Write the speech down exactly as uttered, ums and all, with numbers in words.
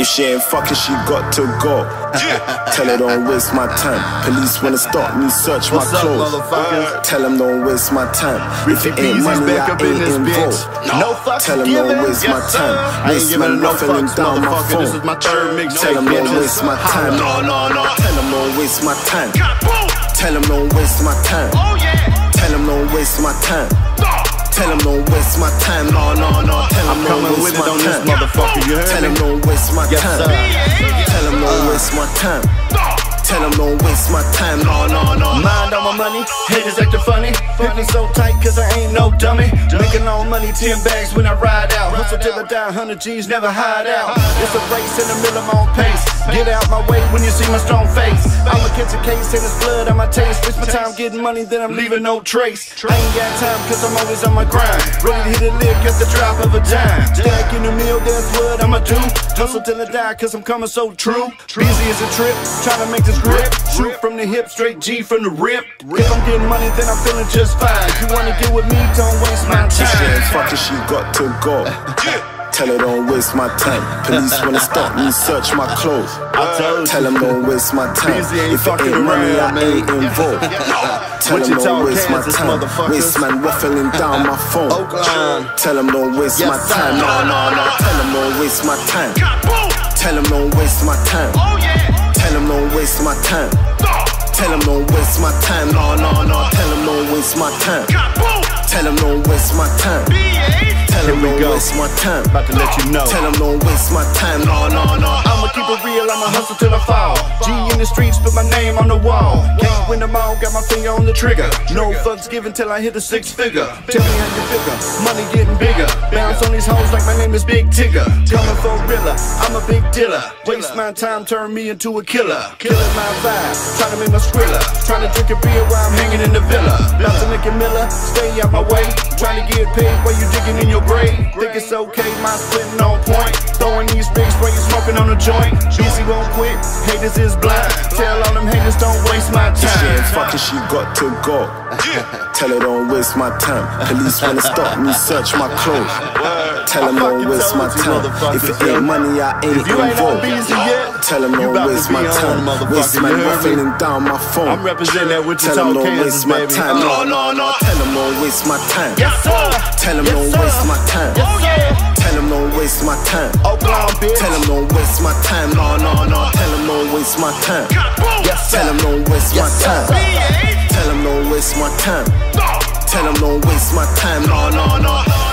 If she ain't fucking, she got to go. Tell her don't waste my time. Police wanna stop me, search my clothes. Tell them don't waste my time. If it ain't money, I ain't involved. Tell them don't waste my time. Waste my nothing down my phone. Tell them don't waste my time. Tell them don't waste my time. Tell them don't waste my time. Tell them don't waste my time. Tell him don't waste my time, no, no, no. Tell him don't waste my time. Tell him don't waste my time. Tell him don't waste my time. Tell him don't waste my time, no, no, no. Mind on my money, haters acting funny. Pippin' so tight cause I ain't no dummy. Making all money, ten bags when I ride out. Hustle till I die, one hundred G's never hide out. It's a race in the middle of my own pace. Get out my way when you see my strong face. I'ma catch a case and it's blood on my taste. Waste my time getting money, then I'm leaving no trace. I ain't got time cause I'm always on my grind. Ready to hit a lick at the drop of a dime. Stack in the meal, that's what I'ma do. Hustle till I die cause I'm coming so true. Busy as a trip, trying to make this grip. Shoot from the hip, straight G from the rip. If I'm getting money, then I'm feeling just fine. You wanna get with me, don't waste my time. She ain't fucking, she got to go. Tell her don't waste my time. Police wanna stop me, search my clothes. Tell them don't waste my time. If I ain't money, I ain't involved. Tell them don't waste my time. Waste man waffling down my phone. Tell them don't waste my time. No, no, no. Tell them don't waste my time. Tell them don't waste my time. Tell them don't waste my time. Tell them don't waste my time. No, no, no. Tell them don't waste my time. Tell them don't waste my time. Tell him don't waste my time. About to let you know. Tell him don't waste my time. No, no, no. I'ma keep it real. I'ma hustle till I fall. G in the streets, put my name on the wall. Can't win them all, got my finger on the trigger. No fucks given till I hit the six figure. Tell me how you figure. Money getting bigger. Bounce on these hoes like my name is Big Tigger. Coming for realer. I'm a big dealer. Waste my time, turn me into a killer. Killing my vibe, trying to make my Skrilla. Trying to drink a beer while I'm hanging in the villa. Bout to Nicky Miller, stay out my way. Trying to get paid while you digging in your grade. Think it's okay, my splitting on point. Throwing these bigs while you smoking on a joint. Busy won't quit, haters is blind. Tell all them haters don't waste my time. She ain't fucking, she got to go. Tell her don't waste my time. Police wanna stop me, search my clothes. Tell them don't waste my time. If it ain't money, I ain't involved. Tell them don't waste my time. Waste my waffling down my phone. I'm representing that with the tall Kansas, baby. Tell them don't waste my time. No, no, no. Tell them don't waste my time. Tell them don't waste my time. Tell them don't waste my time. Tell them don't waste my time. No, no, no. Tell them don't waste my time. Tell them don't waste my time. Tell them don't waste my time. Tell them don't waste my time. No, no, no.